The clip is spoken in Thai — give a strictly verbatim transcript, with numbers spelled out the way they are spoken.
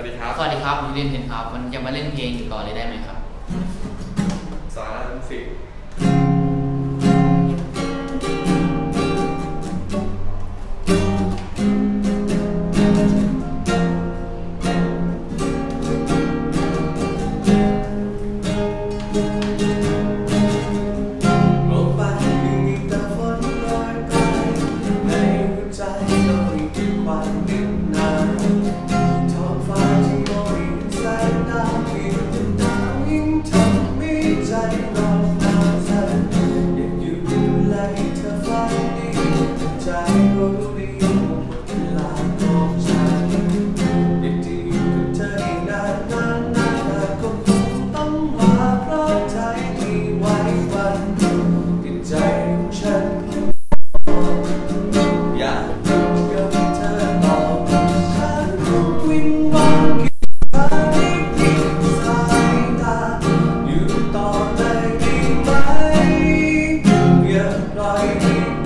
วัสดีครับสวัสดีครับผมเรียนเพ็ญครับวันนี้จะมาเล่นเพลงต่อเลยได้ไหมครับสาระทั้งสิบLike